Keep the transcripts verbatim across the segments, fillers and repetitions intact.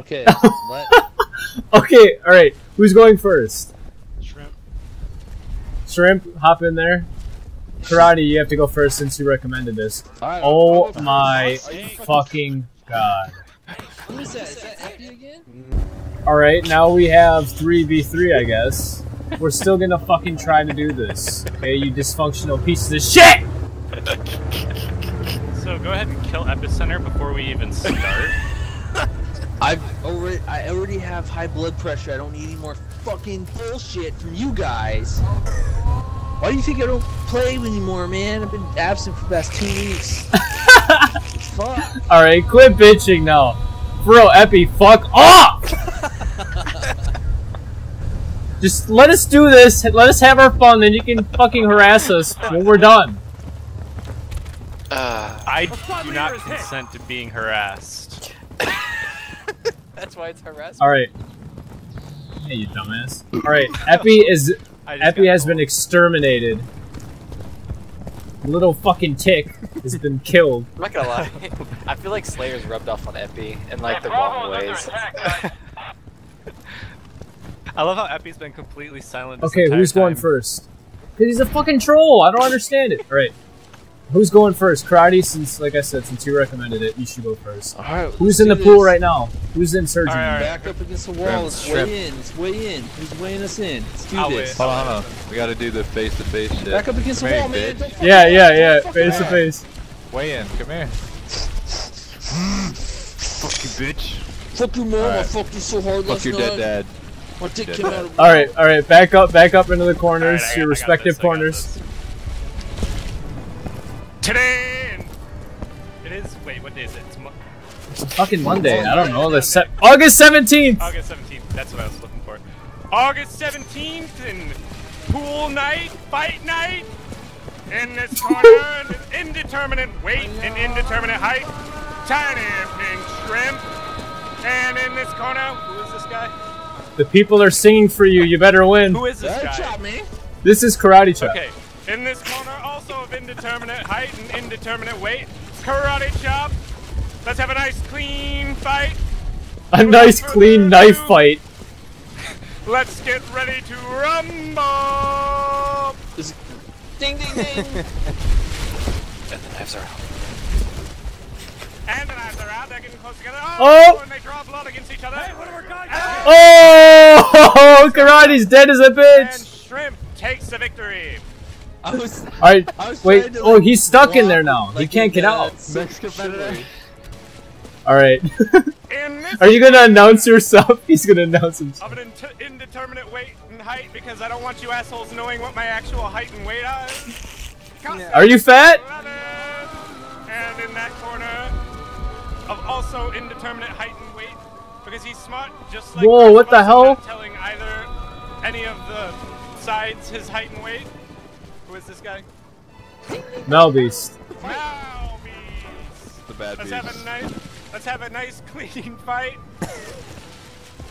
Okay. What? Okay, alright. Who's going first? Shrimp. Shrimp, hop in there. Karate, you have to go first since you recommended this. Right, oh my fucking god. Who is that? Is that Epi again? Alright, now we have three v three, I guess. We're still gonna fucking try to do this. Okay, you dysfunctional pieces of shit! So go ahead and kill Epicenter before we even start. I've already, I already have high blood pressure. I don't need any more fucking bullshit from you guys. Why do you think I don't play anymore, man? I've been absent for the past two weeks. Fuck. Alright, quit bitching now. Bro, Epi, fuck off! Just let us do this, let us have our fun, then you can fucking harass us when we're done. Uh, I do not consent hit. to being harassed. That's why it's harassment. Alright. Hey, you dumbass. Alright, Epi is... Epi has been exterminated. Little fucking tick has been killed. I'm not gonna lie. I feel like Slayer's rubbed off on Epi in like the wrong ways. Attack, I love how Epi's been completely silent. Okay, who's time. going first? Cause he's a fucking troll. I don't understand it. All right, who's going first? Karate, since like I said, since you recommended it, you should go first. All right, who's in the this. pool right now? Who's in surgery? All right, all right. Back up against the wall. It's way in. It's way in. Who's weighing us in? Let's do I'll this. Hold on, we gotta do the face to face shit. Back up against Come the wall, man. Yeah, yeah, yeah. Don't face to face. Weigh in. Come here. Fuck you, bitch. Fuck you, mom. Right. I fucked you so hard. Fuck your dead dad. Alright, alright, back up, back up into the corners, right, your got, respective this, corners. Today! It is, wait, what day is it? It's, mo it's fucking Monday, Monday, I don't know, the se August seventeenth! August seventeenth, that's what I was looking for. August seventeenth, and pool night, fight night, in this corner, in indeterminate weight and indeterminate height, tiny pink shrimp, and in this corner, who is this guy? The people are singing for you, you better win. Who is this guy? Chop, man. This is Karate Chop. Okay, in this corner, also of indeterminate height and indeterminate weight, Karate Chop. Let's have a nice, clean fight. A nice, clean knife fight. Let's get ready to rumble. Ding, ding, ding. And the knives are out. And the knives are out, they're getting close together. Oh! Oh! And they draw blood against each other. Hey, what are we going oh! Karate's dead as a bitch! And Shrimp takes the victory. I was, Alright, I was wait. To, oh, like, he's stuck in there now. Like he can't get out. Alright. Are you gonna announce yourself? He's gonna announce himself. Of an in indeterminate weight and height because I don't want you assholes knowing what my actual height and weight are. Yeah. Are you fat? And in that corner, of also indeterminate height and weight, because he's smart, just like Whoa, what the hell? Not telling either any of the sides his height and weight. Who is this guy? Malbeast. Malbeast. The bad let's beast. Have a nice, let's have a nice clean fight.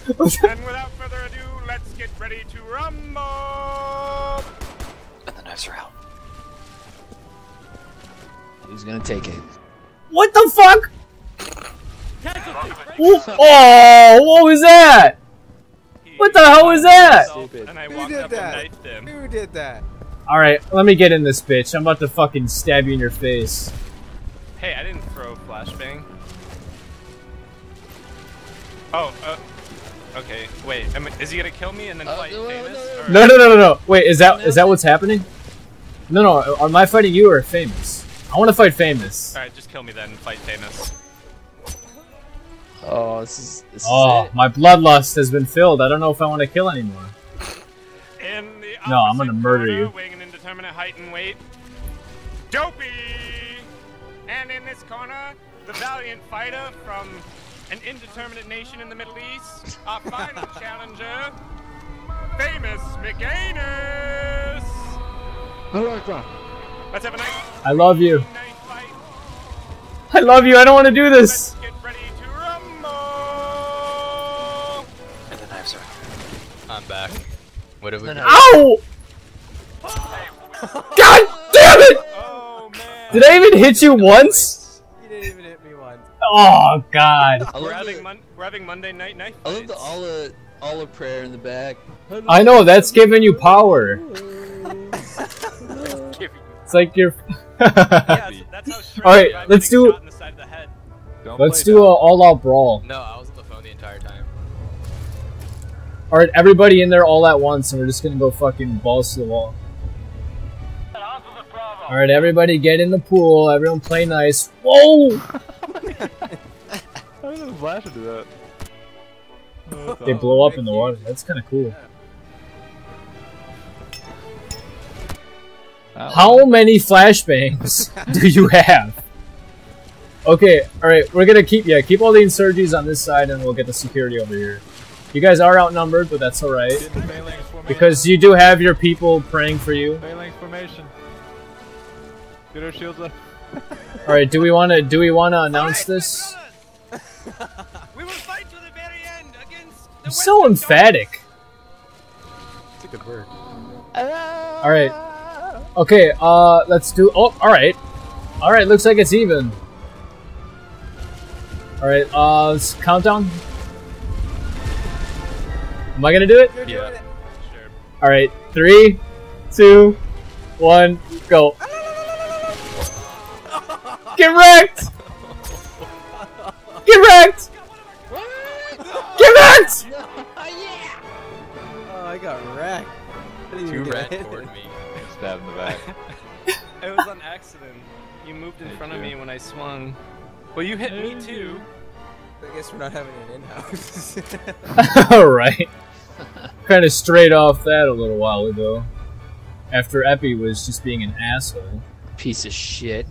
And without further ado, let's get ready to rumble. And the knives are out. Who's gonna take it? What the fuck? Ooh, oh, what was that? What the hell was that? Stupid. And I walked Who did up that? And knifed him. Who did that? Alright, let me get in this bitch. I'm about to fucking stab you in your face. Hey, I didn't throw a flashbang. Oh, uh, okay, wait. Am, is he gonna kill me and then uh, fight no, Famous? Or? No, no, no, no, no. Wait, is that is that what's happening? No, no, am I fighting you or Famous? I want to fight Famous. Alright, just kill me then and fight Famous. Oh, this is. This oh, is it. My bloodlust has been filled. I don't know if I want to kill anymore. In the no, I'm gonna murder corner, you. Weighing an indeterminate height and weight, Dopey. And in this corner, the valiant fighter from an indeterminate nation in the Middle East, our final challenger, Famous McAnus. I like that. Let's have a nice I love you. I love you. I don't want to do this. Let's get ready to rumble. And the knives are. I'm back. What have we done? Ow! God damn it! Oh, man. Did I even hit you once? You didn't even hit me once. Oh, God. We're having, mon We're having Monday night night fights. I love the Allah, Allah prayer in the back. I know, that's giving you power. It's like you're... yeah, that's how Alright, let's do... Let's do an all-out brawl. No, I was on the phone the entire time. Alright, everybody in there all at once, and we're just gonna go fucking balls to the wall. Alright, everybody get in the pool, everyone play nice. Whoa! How did the flash do that? Oh, they blow up in the water, that's kinda cool. How many flashbangs do you have? Okay, alright, we're gonna keep, yeah, keep all the insurgents on this side and we'll get the security over here. You guys are outnumbered, but that's alright. Because you do have your people praying for you. Get our shields up. Alright, do we wanna, do we wanna announce this? We will fight to the very end against the I'm so emphatic. It's a good word. Alright. Okay, uh, let's do, oh, alright. Alright, looks like it's even. Alright, uh, let's countdown. Am I gonna do it? Yeah. Sure. Alright, three, two, one, go. Get wrecked! Get wrecked! Get wrecked! Oh, I got wrecked. You ran toward me. Stabbed in the back. It was an accident. You moved in front of me when I swung. Well, you hit me too. I guess we're not having an in-house. Alright. Kind of straight off that a little while ago. After Epi was just being an asshole. Piece of shit.